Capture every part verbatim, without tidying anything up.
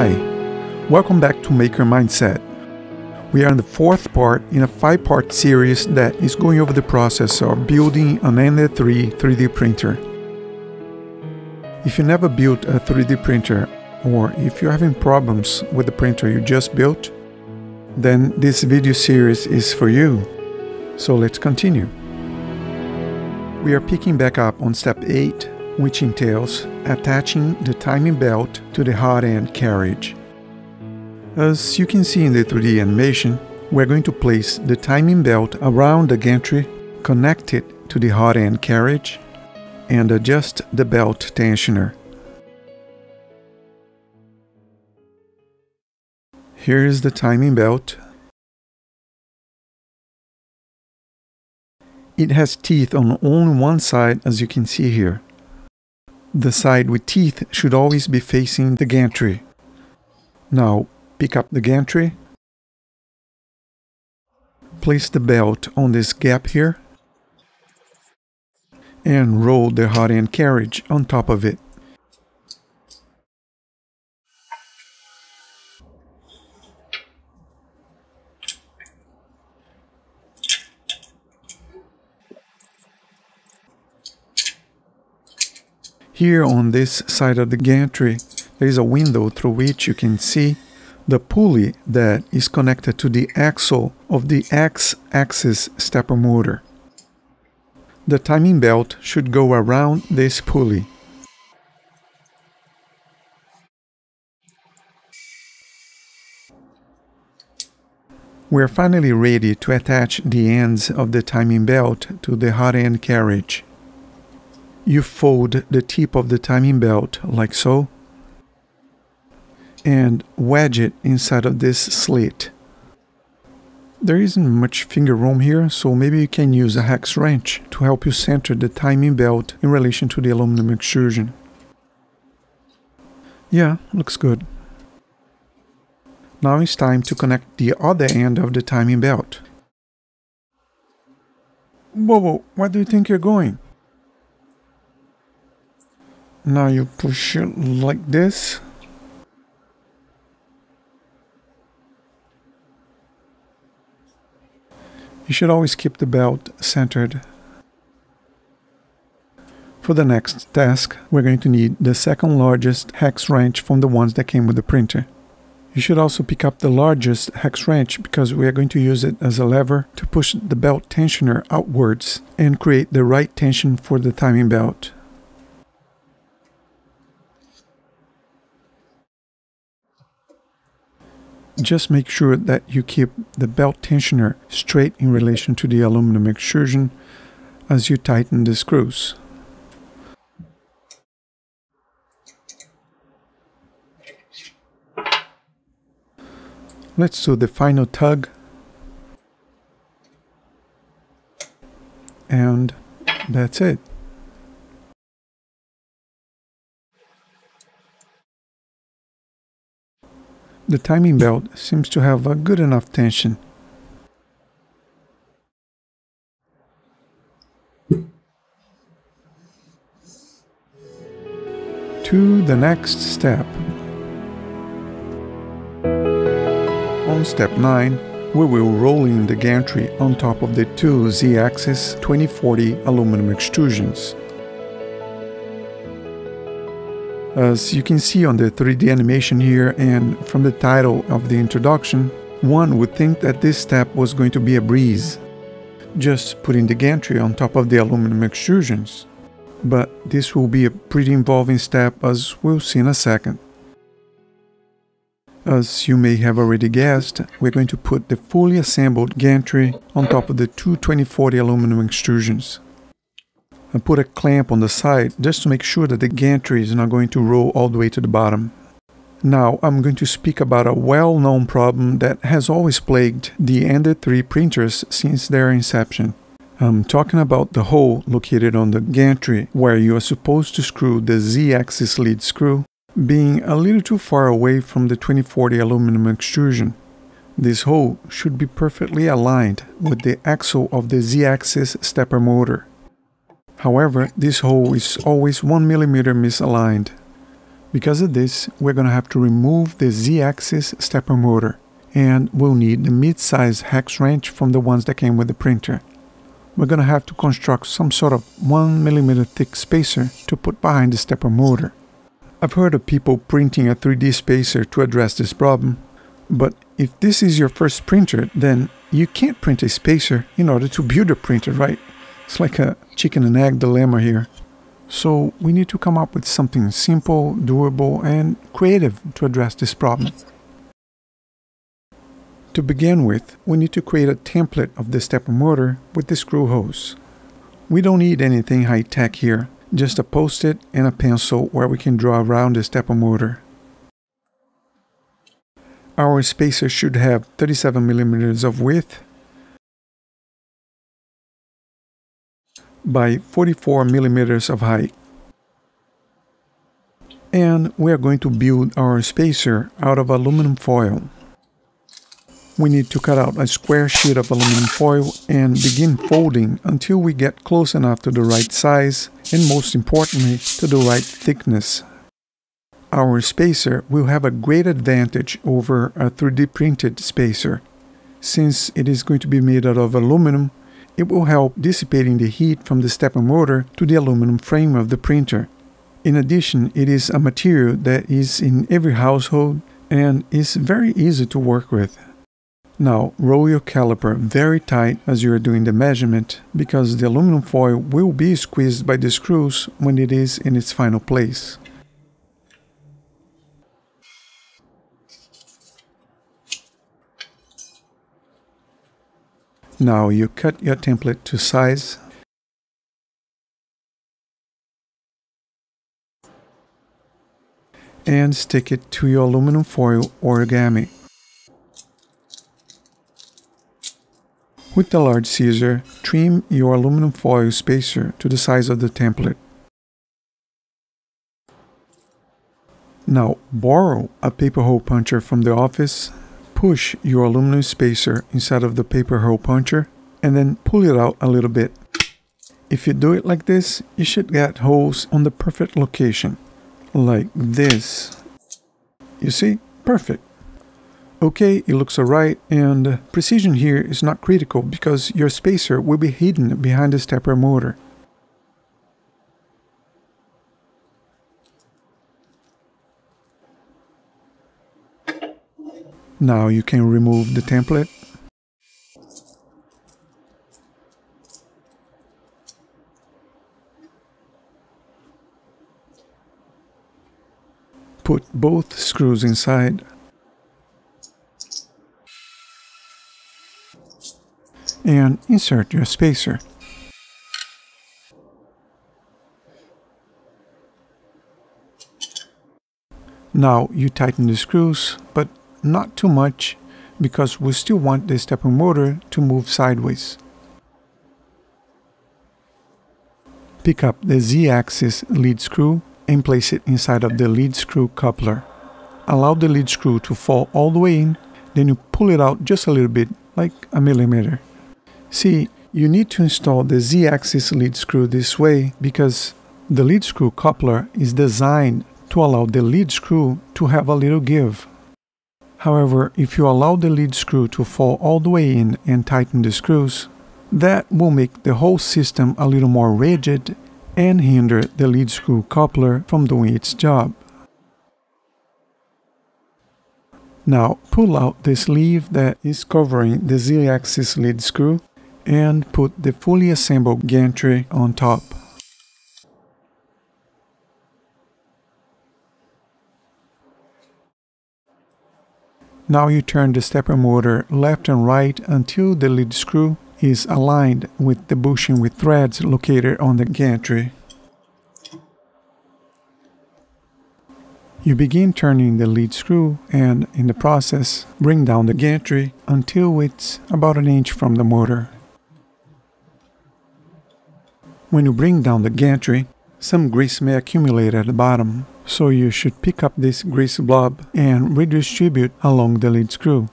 Hi, welcome back to Maker Mindset. We are in the fourth part in a five-part series that is going over the process of building an N D three three D printer. If you never built a three D printer, or if you're having problems with the printer you just built, then this video series is for you. So let's continue. We are picking back up on step eight, which entails attaching the timing belt to the hard end carriage. As you can see in the three D animation, we're going to place the timing belt around the gantry, connect it to the hard end carriage, and adjust the belt tensioner. Here is the timing belt. It has teeth on only one side, as you can see here. The side with teeth should always be facing the gantry. Now, pick up the gantry. Place the belt on this gap here. And roll the hard end carriage on top of it. Here on this side of the gantry, there is a window through which you can see the pulley that is connected to the axle of the X-axis stepper motor. The timing belt should go around this pulley. We are finally ready to attach the ends of the timing belt to the hard end carriage. You fold the tip of the timing belt, like so, and wedge it inside of this slit. There isn't much finger room here, so maybe you can use a hex wrench to help you center the timing belt in relation to the aluminum extrusion. Yeah, looks good. Now it's time to connect the other end of the timing belt. Whoa, whoa, where do you think you're going? Now you push it like this. You should always keep the belt centered. For the next task, we're going to need the second largest hex wrench from the ones that came with the printer. You should also pick up the largest hex wrench because we are going to use it as a lever to push the belt tensioner outwards and create the right tension for the timing belt. Just make sure that you keep the belt tensioner straight in relation to the aluminum extrusion as you tighten the screws. Let's do the final tug. And that's it. The timing belt seems to have a good enough tension. To the next step. On step nine, we will roll in the gantry on top of the two Z-axis twenty forty aluminum extrusions. As you can see on the three D animation here and from the title of the introduction, one would think that this step was going to be a breeze, just putting the gantry on top of the aluminum extrusions. But this will be a pretty involving step, as we'll see in a second. As you may have already guessed, we're going to put the fully assembled gantry on top of the two twenty forty aluminum extrusions. And put a clamp on the side just to make sure that the gantry is not going to roll all the way to the bottom. Now I'm going to speak about a well-known problem that has always plagued the N D three printers since their inception. I'm talking about the hole located on the gantry where you are supposed to screw the Z-axis lead screw being a little too far away from the twenty forty aluminum extrusion. This hole should be perfectly aligned with the axle of the Z-axis stepper motor. However, this hole is always one millimeter misaligned. Because of this, we're going to have to remove the Z-axis stepper motor, and we'll need the mid-size hex wrench from the ones that came with the printer. We're going to have to construct some sort of one millimeter thick spacer to put behind the stepper motor. I've heard of people printing a three D spacer to address this problem, but if this is your first printer, then you can't print a spacer in order to build a printer, right? It's like a chicken and egg dilemma here. So we need to come up with something simple, doable, and creative to address this problem. To begin with, we need to create a template of the stepper motor with the screw hose. We don't need anything high-tech here, just a post-it and a pencil where we can draw around the stepper motor. Our spacer should have thirty-seven millimeters of width by forty-four millimeters of height. And we are going to build our spacer out of aluminum foil. We need to cut out a square sheet of aluminum foil and begin folding until we get close enough to the right size and, most importantly, to the right thickness. Our spacer will have a great advantage over a three D printed spacer. Since it is going to be made out of aluminum, it will help dissipating the heat from the stepper motor to the aluminum frame of the printer. In addition, it is a material that is in every household and is very easy to work with. Now, roll your caliper very tight as you are doing the measurement, because the aluminum foil will be squeezed by the screws when it is in its final place. Now you cut your template to size. And stick it to your aluminum foil origami. With the large scissor, trim your aluminum foil spacer to the size of the template. Now borrow a paper hole puncher from the office. Push your aluminum spacer inside of the paper hole puncher and then pull it out a little bit. If you do it like this, you should get holes on the perfect location. Like this. You see? Perfect. Okay, it looks alright, and precision here is not critical because your spacer will be hidden behind the stepper motor. Now you can remove the template. Put both screws inside. And insert your spacer. Now you tighten the screws, but not too much, because we still want the stepper motor to move sideways. Pick up the Z-axis lead screw and place it inside of the lead screw coupler. Allow the lead screw to fall all the way in, then you pull it out just a little bit, like a millimeter. See, you need to install the Z-axis lead screw this way because the lead screw coupler is designed to allow the lead screw to have a little give. However, if you allow the lead screw to fall all the way in and tighten the screws, that will make the whole system a little more rigid and hinder the lead screw coupler from doing its job. Now pull out the sleeve that is covering the Z-axis lead screw and put the fully assembled gantry on top. Now you turn the stepper motor left and right until the lead screw is aligned with the bushing with threads located on the gantry. You begin turning the lead screw and, in the process, bring down the gantry until it's about an inch from the motor. When you bring down the gantry, some grease may accumulate at the bottom, so you should pick up this grease blob and redistribute along the lead screw.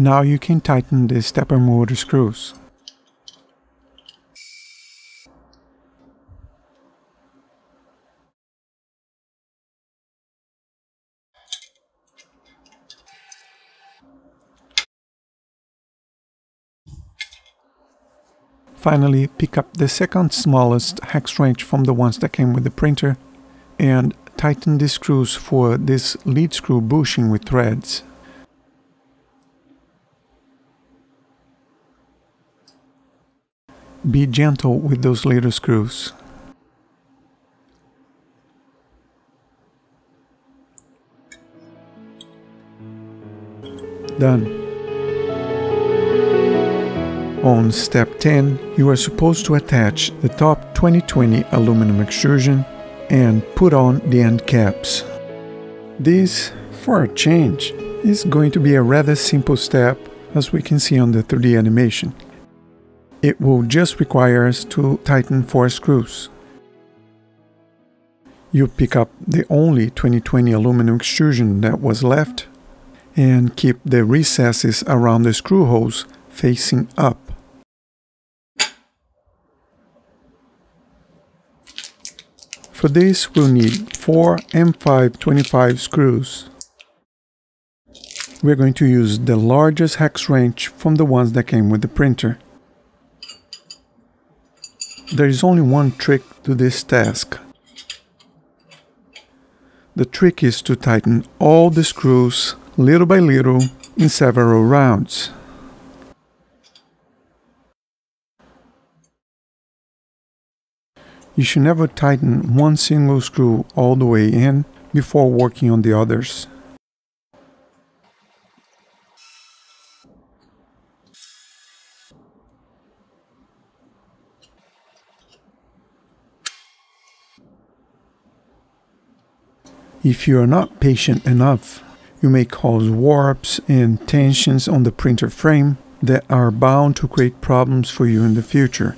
Now you can tighten the stepper motor screws. Finally, pick up the second smallest hex wrench from the ones that came with the printer and tighten the screws for this lead screw bushing with threads. Be gentle with those little screws. Done. On step ten, you are supposed to attach the top twenty twenty aluminum extrusion and put on the end caps. This, for a change, is going to be a rather simple step, as we can see on the three D animation. It will just require us to tighten four screws. You pick up the only twenty twenty aluminum extrusion that was left and keep the recesses around the screw holes facing up. For this, we'll need four M five twenty-five screws. We're going to use the largest hex wrench from the ones that came with the printer. There is only one trick to this task. The trick is to tighten all the screws, little by little, in several rounds. You should never tighten one single screw all the way in before working on the others. If you are not patient enough, you may cause warps and tensions on the printer frame that are bound to create problems for you in the future.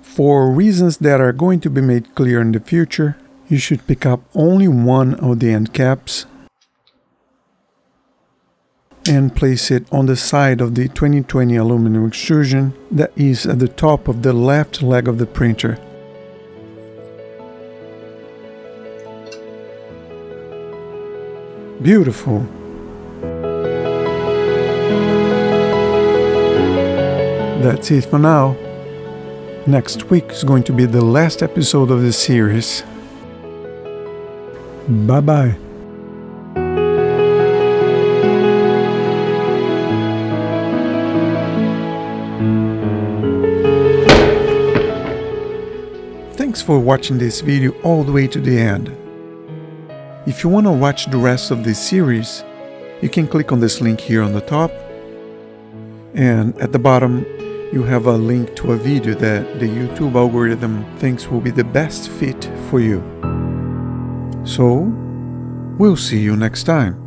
For reasons that are going to be made clear in the future, you should pick up only one of the end caps and place it on the side of the twenty twenty aluminum extrusion that is at the top of the left leg of the printer. Beautiful! That's it for now. Next week is going to be the last episode of this series. Bye-bye. Thanks for watching this video all the way to the end. If you want to watch the rest of this series, you can click on this link here on the top, and at the bottom you have a link to a video that the YouTube algorithm thinks will be the best fit for you. So, we'll see you next time.